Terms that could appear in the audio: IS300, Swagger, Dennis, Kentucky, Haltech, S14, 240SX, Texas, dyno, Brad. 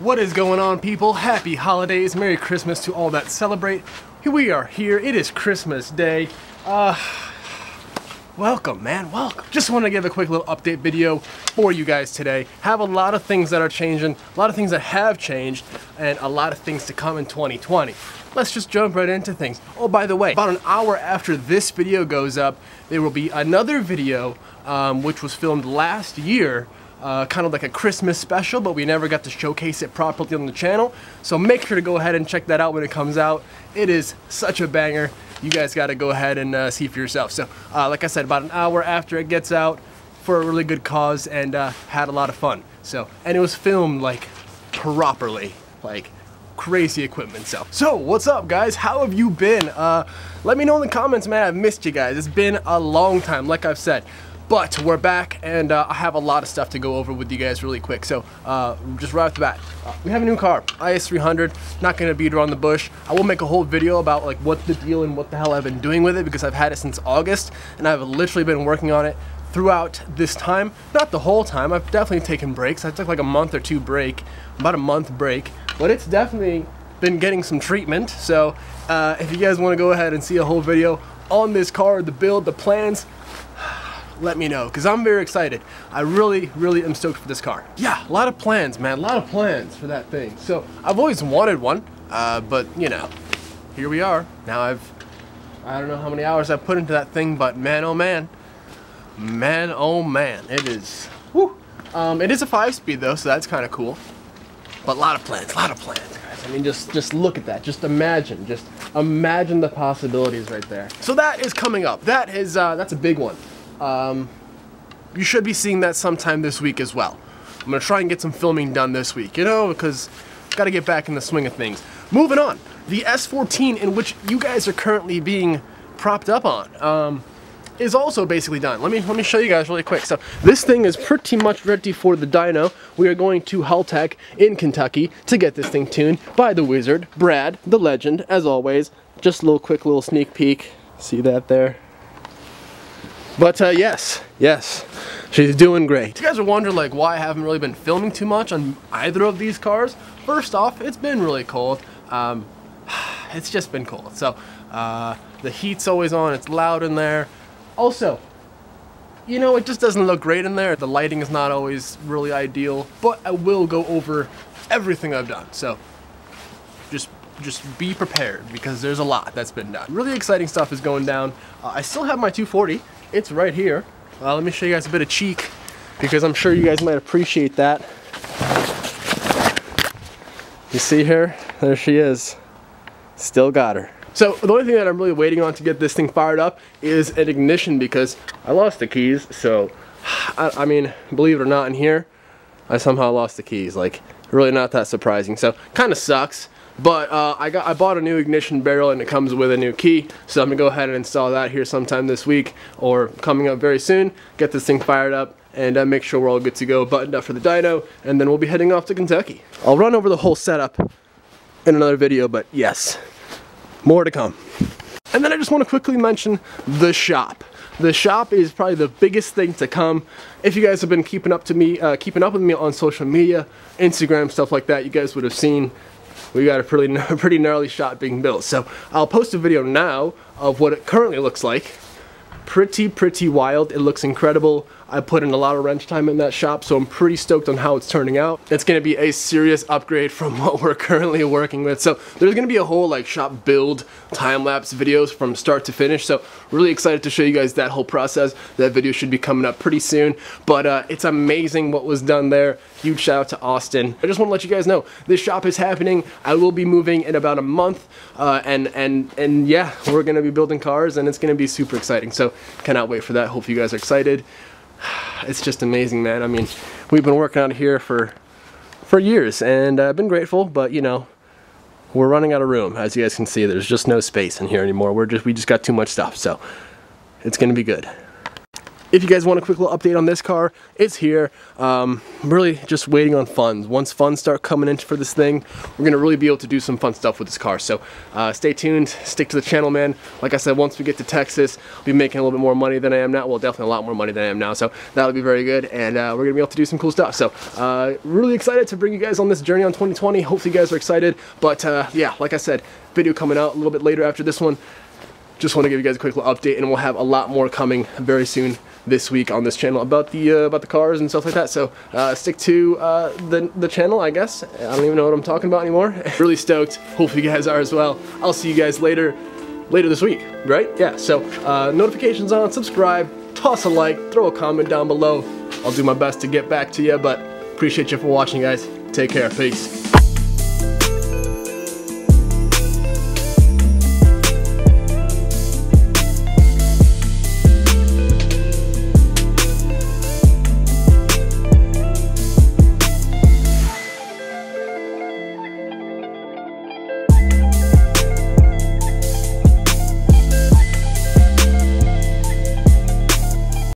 What is going on, people? Happy holidays, Merry Christmas to all that celebrate. Here we are here, it is Christmas Day. Welcome, man, welcome. Just want to give a quick little update video for you guys today. Have a lot of things that are changing, a lot of things that have changed, and a lot of things to come in 2020. Let's just jump right into things. Oh, by the way, about an hour after this video goes up, there will be another video which was filmed last year, kind of like a Christmas special, but we never got to showcase it properly on the channel. So make sure to go ahead and check that out when it comes out. It is such a banger. You guys got to go ahead and see for yourself. So like I said, about an hour after it gets out, for a really good cause, and had a lot of fun. So, and it was filmed like properly, like crazy equipment. So what's up, guys? How have you been? Let me know in the comments, man. I've missed you guys. It's been a long time, like I've said. But we're back, and I have a lot of stuff to go over with you guys really quick. So just right off the bat, we have a new car, IS300. Not gonna beat around the bush. I will make a whole video about like what the deal and what the hell I've been doing with it, because I've had it since August, and I've literally been working on it throughout this time. Not the whole time, I've definitely taken breaks. I took like a month or two break, about a month break, but it's definitely been getting some treatment. So if you guys wanna go ahead and see a whole video on this car, the build, the plans, let me know, because I'm very excited. I really am stoked for this car. Yeah, a lot of plans, man, a lot of plans for that thing. So I've always wanted one, but you know, here we are. Now I don't know how many hours I've put into that thing, but man, oh man, man, oh man, it is, whew. It is a 5-speed though, so that's kind of cool. But a lot of plans, guys. I mean, just look at that. Just imagine the possibilities right there. So that is coming up. That is, that's a big one. You should be seeing that sometime this week as well. I'm gonna try and get some filming done this week, you know, because gotta get back in the swing of things. Moving on, the S14, in which you guys are currently being propped up on, is also basically done. Let me show you guys really quick. So this thing is pretty much ready for the dyno. We are going to Haltech in Kentucky to get this thing tuned by the wizard, Brad, the legend, as always. Just a little quick little sneak peek. See that there? But yes, she's doing great. You guys are wondering like why I haven't really been filming too much on either of these cars. First off, it's been really cold. It's just been cold. So the heat's always on, it's loud in there. Also, you know, it just doesn't look great in there. The lighting is not always really ideal, but I will go over everything I've done. So just be prepared, because there's a lot that's been done. Really exciting stuff is going down. I still have my 240. It's right here. Let me show you guys a bit of cheek, because I'm sure you guys might appreciate that. You see her? There she is. Still got her. So the only thing that I'm really waiting on to get this thing fired up is an ignition, because I lost the keys. So, I mean, believe it or not, in here, I somehow lost the keys. Like, really not that surprising. So, kind of sucks. But I bought a new ignition barrel, and it comes with a new key, so I'm gonna go ahead and install that here sometime this week or coming up very soon. Get this thing fired up and make sure we're all good to go, buttoned up for the dyno, and then we'll be heading off to Kentucky. I'll run over the whole setup in another video, but yes, more to come. And then I just want to quickly mention the shop. The shop is probably the biggest thing to come. If you guys have been keeping up with me on social media, Instagram, stuff like that, you guys would have seen we got a pretty gnarly shop being built. So I'll post a video now of what it currently looks like. Pretty wild. It looks incredible. I put in a lot of wrench time in that shop, so I'm pretty stoked on how it's turning out. It's gonna be a serious upgrade from what we're currently working with. So there's gonna be a whole like shop build time-lapse videos from start to finish. So really excited to show you guys that whole process. That video should be coming up pretty soon. But it's amazing what was done there. Huge shout out to Austin. I just wanna let you guys know, this shop is happening. I will be moving in about a month. And yeah, we're gonna be building cars, and it's gonna be super exciting. So cannot wait for that. Hope you guys are excited. It's just amazing, man. I mean, we've been working out of here for years, and I've been grateful, but you know, we're running out of room. As you guys can see, there's just no space in here anymore. We just got too much stuff, so it's gonna be good. if you guys want a quick little update on this car, it's here. I'm really just waiting on funds. Once funds start coming in for this thing, we're gonna really be able to do some fun stuff with this car. So stay tuned, stick to the channel, man. Like I said, once we get to Texas, I'll be making a little bit more money than I am now. Well, definitely a lot more money than I am now. So that'll be very good, and we're gonna be able to do some cool stuff. So really excited to bring you guys on this journey on 2020. Hopefully you guys are excited, but yeah, like I said, video coming out a little bit later after this one. Just want to give you guys a quick little update, and we'll have a lot more coming very soon this week on this channel about the cars and stuff like that. So stick to the channel, I guess. I don't even know what I'm talking about anymore. Really stoked. Hopefully you guys are as well. I'll see you guys later this week, right? Yeah. So notifications on, subscribe, toss a like, throw a comment down below. I'll do my best to get back to you, but appreciate you for watching, guys. Take care. Peace.